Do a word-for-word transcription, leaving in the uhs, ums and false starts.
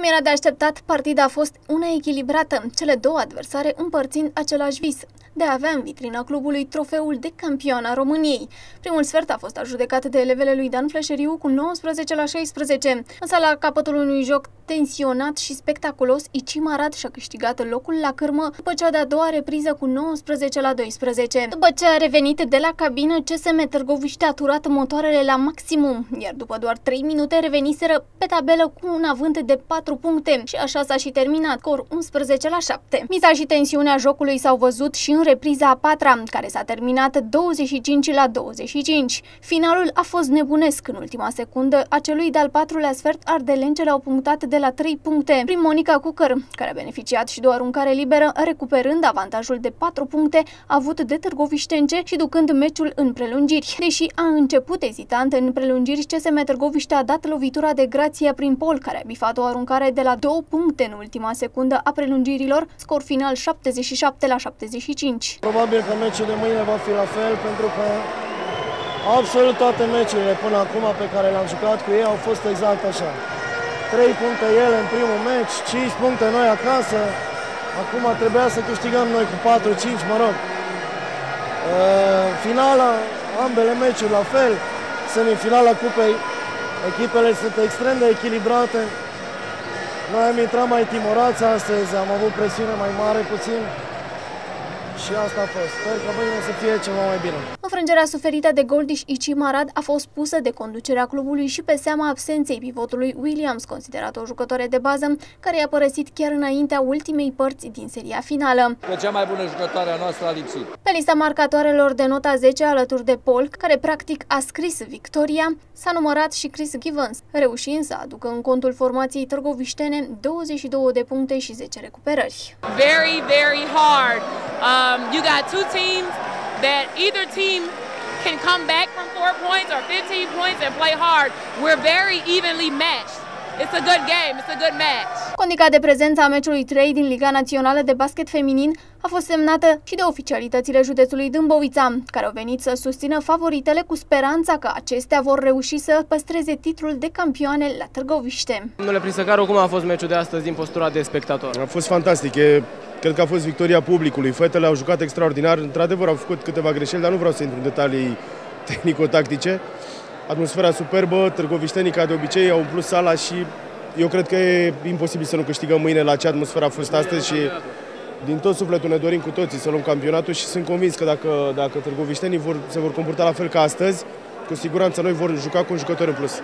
Cum era de așteptat, partida a fost una echilibrată, cele două adversare împărțind același vis, de a avea în vitrina clubului trofeul de campioana României. Primul sfert a fost ajudecat de elevele lui Dan Flășeriu cu nouăsprezece la șaisprezece, însă la capătul unui joc tensionat și spectaculos, Icim Arad și-a câștigat locul la cârmă după cea de-a doua repriză cu nouăsprezece la doisprezece. După ce a revenit de la cabină, C S M Târgoviște a turat motoarele la maximum, iar după doar trei minute reveniseră pe tabelă cu un avânt de patru puncte și așa s-a și terminat, scor unsprezece la șapte. Miza și tensiunea jocului s-au văzut și în repriza a patra, care s-a terminat douăzeci și cinci la douăzeci și cinci. Finalul a fost nebunesc. În ultima secundă a celui de-al patrulea sfert, ardelencele au punctat de la trei puncte prin Monica Cucăr, care a beneficiat și de o aruncare liberă, recuperând avantajul de patru puncte avut de târgoviștence și ducând meciul în prelungiri. Deși a început ezitant în prelungiri, C S M Târgoviște a dat lovitura de grație prin Pol, care a bifat o aruncare de la două puncte în ultima secundă a prelungirilor, scor final șaptezeci și șapte la șaptezeci și cinci. Probabil că meciul de mâine va fi la fel, pentru că absolut toate meciurile până acum pe care le-am jucat cu ei au fost exact așa. trei puncte el în primul meci, cinci puncte noi acasă, acum trebuia să câștigăm noi cu patru cinci, mă rog. Finala, ambele meciuri la fel, semifinala cupei, echipele sunt extrem de echilibrate. Noi am intrat mai timorați astăzi, am avut presiune mai mare puțin. Și asta a fost. Sper că mâine să fie ceva mai bine. Înfrângerea suferită de Goldiș Icim Arad a fost pusă de conducerea clubului și pe seama absenței pivotului Williams, considerat o jucătoare de bază, care i-a părăsit chiar înaintea ultimei părți din seria finală. Că cea mai bună jucătoare a noastră a lipsit. Pe lista marcatoarelor de nota zece, alături de Pol, care practic a scris victoria, s-a numărat și Chris Givens, reușind să aducă în contul formației târgoviștene douăzeci și două de puncte și zece recuperări. Very, very hard. Uh... Um, you got two teams that either team can come back from four points or fifteen points and play hard. We're very evenly matched. It's a good game, it's a good match. Condiția de prezență a meciului trei din Liga Națională de basket feminin a fost semnată și de oficialitățile județului Dâmbovița, care au venit să susțină favoritele cu speranța că acestea vor reuși să păstreze titlul de campioane la Târgoviște. Domnule Prinsăcaru, cum a fost meciul de astăzi din postura de spectator? A fost fantastic. E... Cred că a fost victoria publicului. Fetele au jucat extraordinar, într-adevăr au făcut câteva greșeli, dar nu vreau să intru în detalii tehnico-tactice. Atmosfera superbă, târgoviștenii ca de obicei au umplut sala și eu cred că e imposibil să nu câștigăm mâine la ce atmosferă a fost astăzi și din tot sufletul ne dorim cu toții să luăm campionatul și sunt convins că dacă, dacă târgoviștenii vor, se vor comporta la fel ca astăzi, cu siguranță noi vom juca cu un jucător în plus.